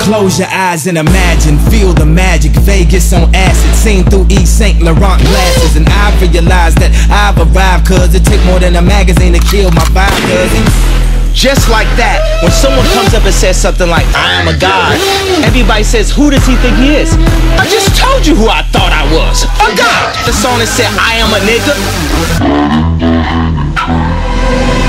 Close your eyes and imagine, feel the magic. Vegas on acid, seen through East St. Laurent glasses. And I realized that I've arrived, cause it took more than a magazine to kill my vibe, cause just like that, when someone comes up and says something like, I am a god, everybody says, who does he think he is? I just told you who I thought I was, a god. The song that said, I am a nigga.